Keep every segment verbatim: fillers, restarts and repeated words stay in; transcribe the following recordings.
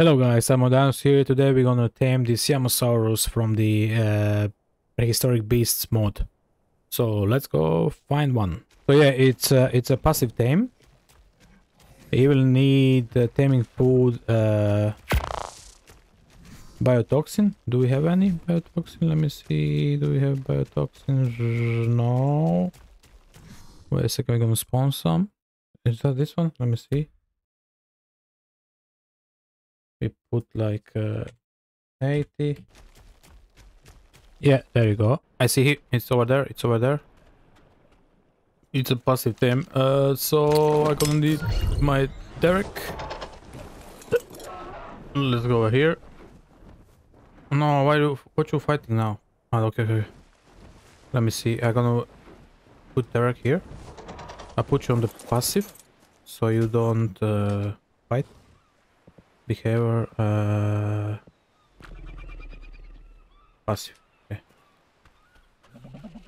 Hello guys, Samodanos here. Today we're gonna tame the Siamosaurus from the uh, prehistoric beasts mod. So let's go find one. So yeah, it's uh, it's a passive tame. You will need uh, taming food, uh, biotoxin. Do we have any biotoxin? Let me see. Do we have biotoxin? No. Wait a second, we're gonna spawn some. Is that this one? Let me see. We put like uh, eighty. Yeah, there you go. I see him. It's over there. It's over there. It's a passive tame. Uh, so I'm gonna need my derrick. Let's go over here. No, why do what you fighting now? Oh, okay, okay. Let me see. I'm gonna put derrick here. I put you on the passive, so you don't uh, fight. Behavior uh passive. Okay.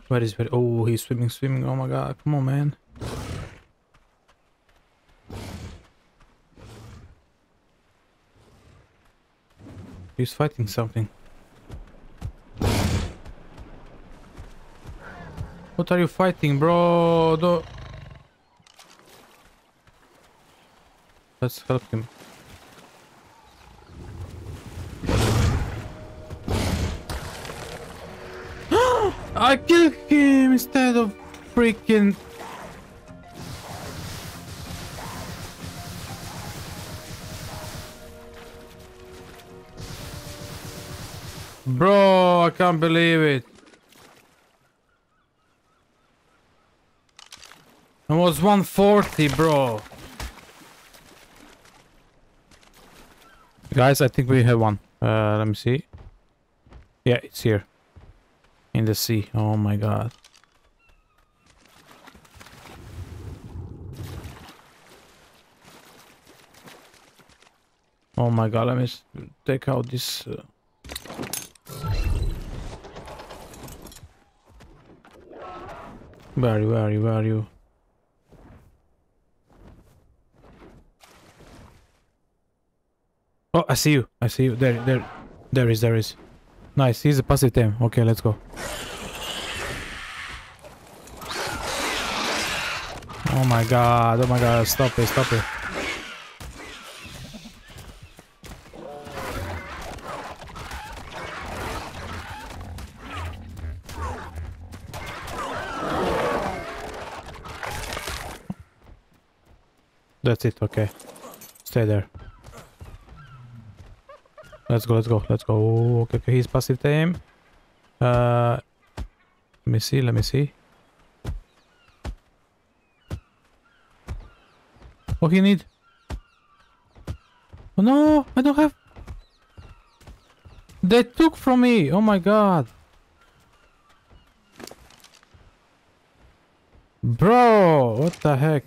Where is where? Oh, he's swimming, swimming. Oh my god! Come on, man. He's fighting something. What are you fighting, bro? Don't... Let's help him. I killed him instead of freaking... Bro, I can't believe it. It was one forty, bro. Guys, I think we have one. Uh, let me see. Yeah, it's here. In the sea. Oh my god. Oh my god, let me take out this. Uh... Where are you? Where are you? Where are you? Oh, I see you. I see you. There, there. There is, there is. Nice, he's a passive tame. Okay, let's go. Oh my god, oh my god, stop it, stop it. That's it, okay. Stay there. Let's go, let's go, let's go. Okay, okay, he's passive tame. Uh, let me see, let me see. What he need? Oh no, I don't have... They took from me, oh my god. Bro, what the heck?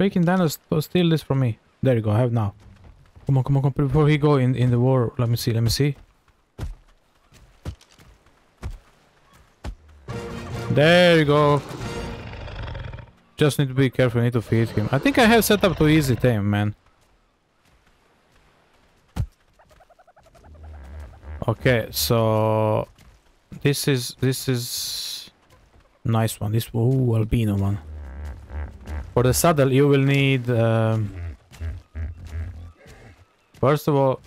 Freaking dinos steal this from me. There you go, I have now. Come on, come on, come on. Before he go in, in the war, let me see, let me see. There you go. Just need to be careful, I need to feed him. I think I have set up to easy tame, man. Okay, so... This is, this is... Nice one, this, ooh, albino one. For the saddle, you will need, um, first of all,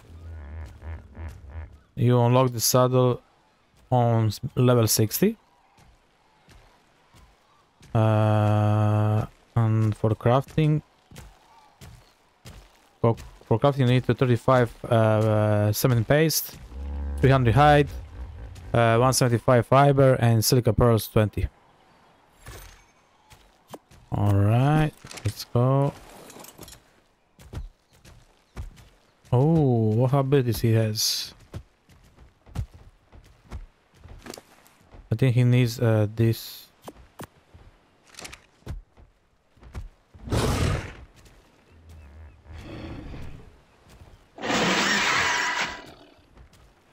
you unlock the saddle on level sixty. Uh, and for crafting, for, for crafting you need to thirty-five uh, uh, cement paste, three hundred hide, uh, one seventy-five fiber, and silica pearls twenty. Alright, let's go. Oh, what abilities he has. I think he needs uh, this. Oh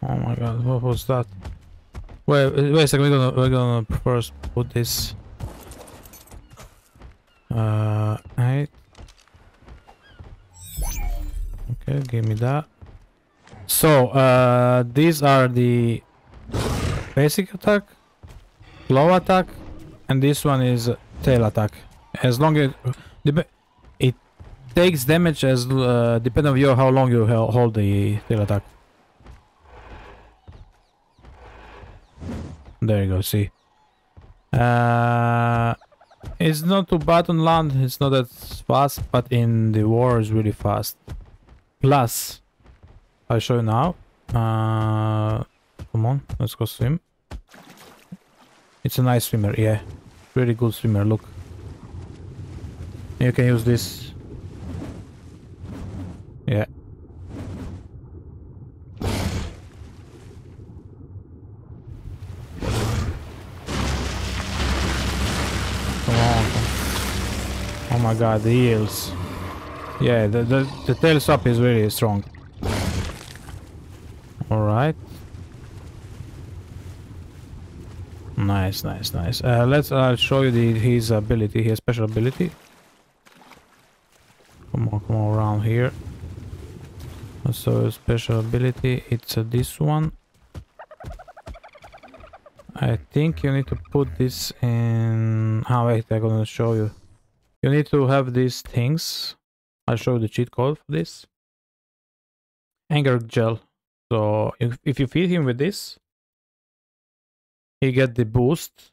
my god, what was that? Wait, wait a second, we're gonna, we're gonna first put this. Uh, eight. Okay, give me that. So, uh, these are the basic attack, claw attack, and this one is tail attack. As long as it, it takes damage, as uh, depending on you how long you hold the tail attack. There you go. See, uh, it's not too bad on land. It's not that fast, but in the war it's really fast. Plus, I'll show you now. Uh, come on, let's go swim. It's a nice swimmer, yeah. Pretty good swimmer, look. You can use this. Yeah. Come on. Oh my god, the eels. Yeah, the, the, the tails up is really strong. Alright. Nice, nice, nice. Uh, let's uh, show you the, his ability, his special ability. Come on, come on, around here. So, special ability, it's uh, this one. I think you need to put this in... Oh, wait, I'm gonna show you. You need to have these things. I'll show you the cheat code for this. Anger gel. So if, if you feed him with this, he get the boost,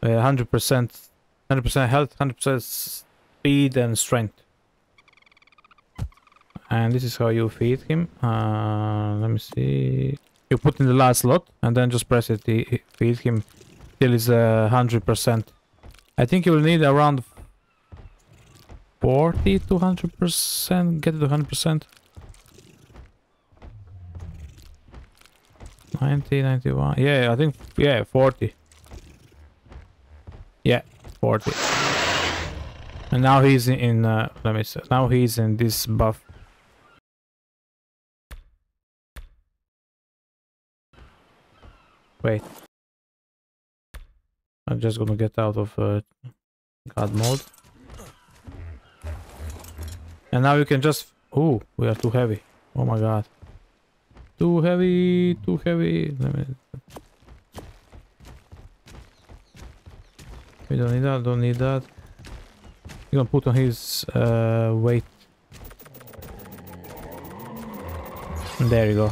one hundred percent, one hundred percent health, one hundred percent speed and strength. And this is how you feed him. Uh, let me see. You put in the last slot and then just press it, feed him till it's one hundred percent. I think you will need around forty to one hundred percent, get it to one hundred percent. ninety, ninety-one, yeah, I think, yeah, forty. Yeah, forty. And now he's in, uh, let me see, now he's in this buff. Wait. I'm just gonna get out of uh, god mode. And now you can just... Ooh, we are too heavy. Oh my god. Too heavy, too heavy. Let me... We don't need that, don't need that. You're gonna put on his uh, weight. And there you go.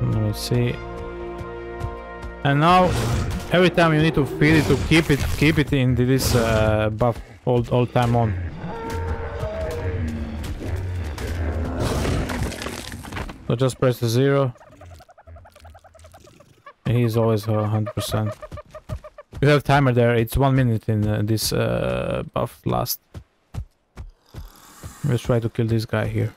Let me see. And now, every time you need to feed it to keep it, keep it in this uh, buff all, all time on. So just press the zero. And he's always one hundred percent. You have timer there, it's one minute in uh, this uh, buff last. Let's try to kill this guy here.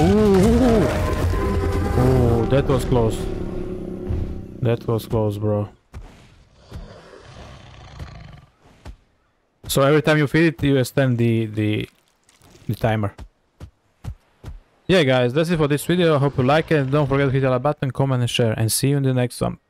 Oh, that was close. That was close, bro. So every time you feed it, you extend the, the the timer. Yeah, guys, that's it for this video. I hope you like it. Don't forget to hit the like button, comment, and share. And see you in the next one.